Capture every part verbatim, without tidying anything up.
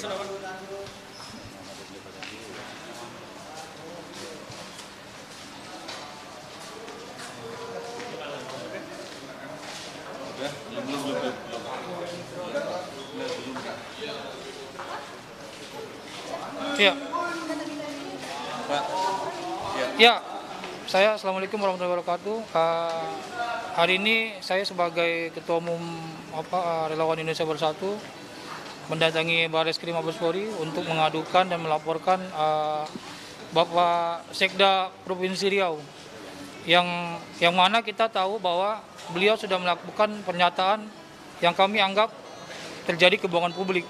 Ya. Pak. Ya. Ya. Saya Assalamualaikum warahmatullahi wabarakatuh. Uh, hari ini saya sebagai Ketua Umum apa, Relawan Indonesia Bersatu mendatangi Baris Kerimabeswori untuk mengadukan dan melaporkan uh, Bapak Sekda Provinsi Riau yang yang mana kita tahu bahwa beliau sudah melakukan pernyataan yang kami anggap terjadi kebohongan publik,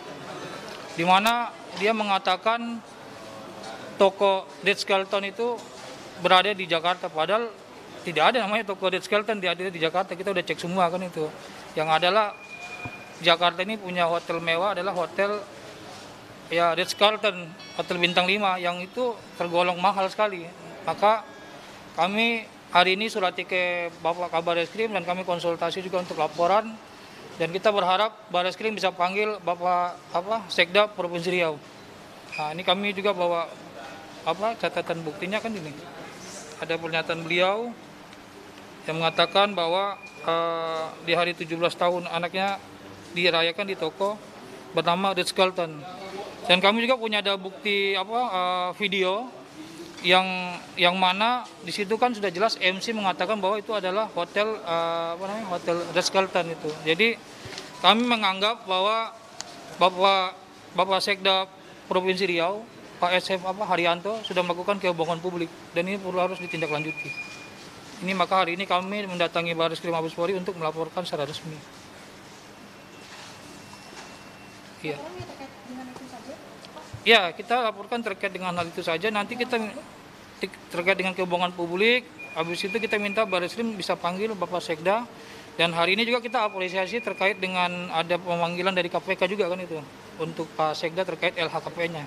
di mana dia mengatakan toko Ritz Carlton itu berada di Jakarta, padahal tidak ada namanya toko Ritz Carlton di ada di Jakarta. Kita udah cek semua kan itu. Yang adalah Jakarta ini punya hotel mewah adalah hotel ya Ritz Carlton, hotel bintang lima yang itu tergolong mahal sekali. Maka kami hari ini surati ke Bapak Kabar Reskrim dan kami konsultasi juga untuk laporan. Dan kita berharap Bareskrim bisa panggil Bapak apa Sekda Provinsi Riau. Nah, ini kami juga bawa apa catatan buktinya kan ini. Ada pernyataan beliau yang mengatakan bahwa eh, di hari tujuh belas tahun anaknya dirayakan di toko bernama Ritz Carlton. Dan kami juga punya ada bukti apa eh, video yang yang mana di situ kan sudah jelas M C mengatakan bahwa itu adalah hotel uh, apa namanya hotel Ritz Carlton itu. Jadi kami menganggap bahwa Bapak Bapak Sekda Provinsi Riau Pak S M apa Haryanto sudah melakukan kebohongan publik dan ini perlu harus ditindaklanjuti. Ini maka hari ini kami mendatangi Bareskrim Mabespori untuk melaporkan secara resmi. Iya. Ya, kita laporkan terkait dengan hal itu saja. Nanti kita terkait dengan kebohongan publik, habis itu kita minta Bareskrim bisa panggil Bapak Sekda. Dan hari ini juga kita apresiasi terkait dengan ada pemanggilan dari K P K juga kan itu untuk Pak Sekda terkait L H K P N-nya.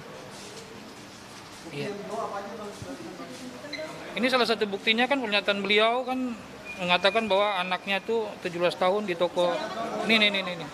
Ya. Ini salah satu buktinya kan pernyataan beliau kan mengatakan bahwa anaknya tuh tujuh belas tahun di toko. Nih nih nih nih. nih.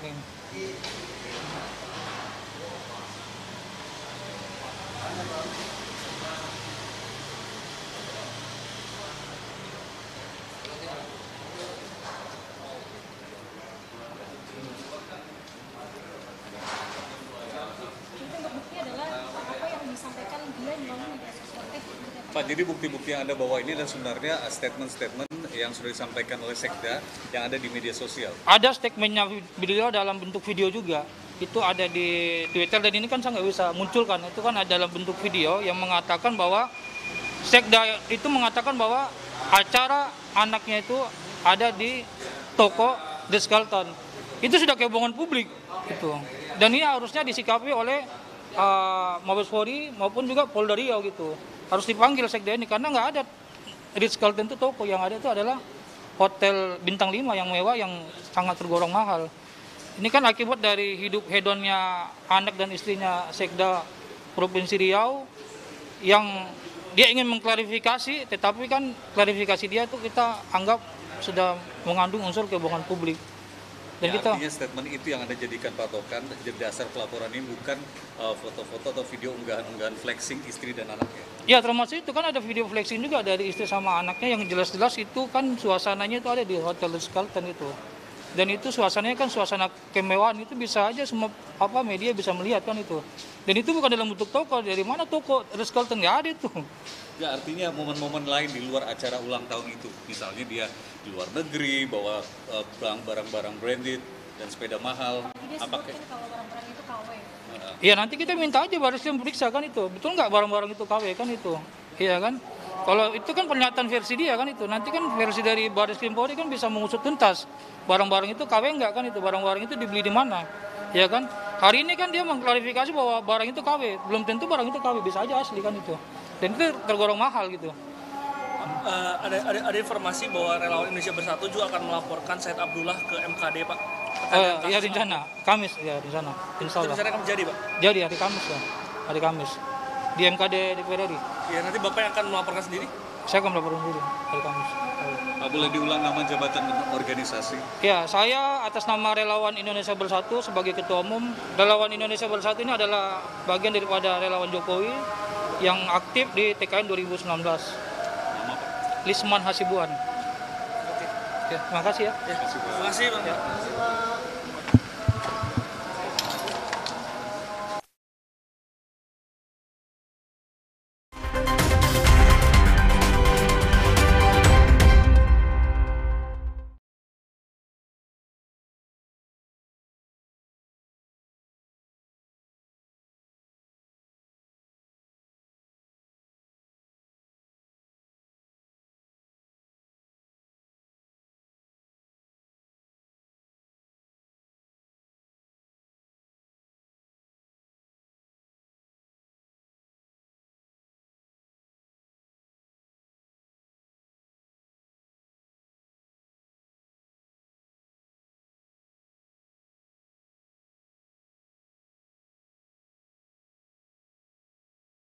Pak, jadi bukti-bukti yang Anda bawa ini dan sebenarnya statement-statement yang sudah disampaikan oleh Sekda yang ada di media sosial. Ada statementnya beliau dalam bentuk video juga. Itu ada di Twitter dan ini kan saya nggak bisa munculkan. Itu kan ada dalam bentuk video yang mengatakan bahwa Sekda itu mengatakan bahwa acara anaknya itu ada di toko Ritz Carlton. Itu sudah kebohongan publik. Gitu. Dan ini harusnya disikapi oleh uh, Mabes Polri maupun juga Polda Riau gitu. Harus dipanggil Sekda ini karena nggak ada Ritz Carlton itu toko, yang ada itu adalah hotel bintang lima yang mewah yang sangat tergolong mahal. Ini kan akibat dari hidup hedonnya anak dan istrinya Sekda Provinsi Riau yang dia ingin mengklarifikasi, tetapi kan klarifikasi dia itu kita anggap sudah mengandung unsur kebohongan publik. Dan ya, kita, artinya statement itu yang Anda jadikan patokan, jadi dasar pelaporan ini bukan foto-foto uh, atau video unggahan-unggahan flexing istri dan anaknya. Ya, termasuk itu kan ada video flexing juga dari istri sama anaknya yang jelas-jelas itu kan suasananya itu ada di hotel Ritz Carlton itu. Dan itu suasananya kan suasana kemewahan, itu bisa aja semua apa media bisa melihat kan itu. Dan itu bukan dalam bentuk toko, dari mana toko Ritz Carlton nggak ada itu. Ya, artinya momen-momen lain di luar acara ulang tahun itu, misalnya dia di luar negeri bawa barang-barang branded dan sepeda mahal. Dia apakah kalau barang-barang itu K W? Iya, nanti kita minta aja Bareskrim periksa kan itu, betul nggak barang-barang itu K W kan itu, iya kan? Kalau itu kan pernyataan versi dia kan itu, nanti kan versi dari Bareskrim Polri kan bisa mengusut tuntas barang-barang itu K W nggak kan itu, barang-barang itu dibeli di mana, ya kan? Hari ini kan dia mengklarifikasi bahwa barang itu K W, belum tentu barang itu K W, bisa aja asli kan itu. Dan itu tergolong mahal gitu. Uh, ada, ada, ada informasi bahwa Relawan Indonesia Bersatu juga akan melaporkan Said Abdullah ke M K D, Pak? Uh, iya, rencana. Kamis, ya rencana. Insya Allah. Itu rencana akan jadi, Pak? Jadi, hari Kamis, ya. Hari Kamis. Di M K D D P R R I. Ya, nanti Bapak yang akan melaporkan sendiri? Saya akan melaporkan diri hari Kamis. Pak, boleh diulang nama jabatan organisasi? Ya, saya atas nama Relawan Indonesia Bersatu sebagai Ketua Umum. Relawan Indonesia Bersatu ini adalah bagian daripada Relawan Jokowi yang aktif di T K N dua ribu sembilan belas. Nama Pak? Lisman Hasibuan. Oke, ya, makasih ya. Ya. Terima kasih, Bang. Ya.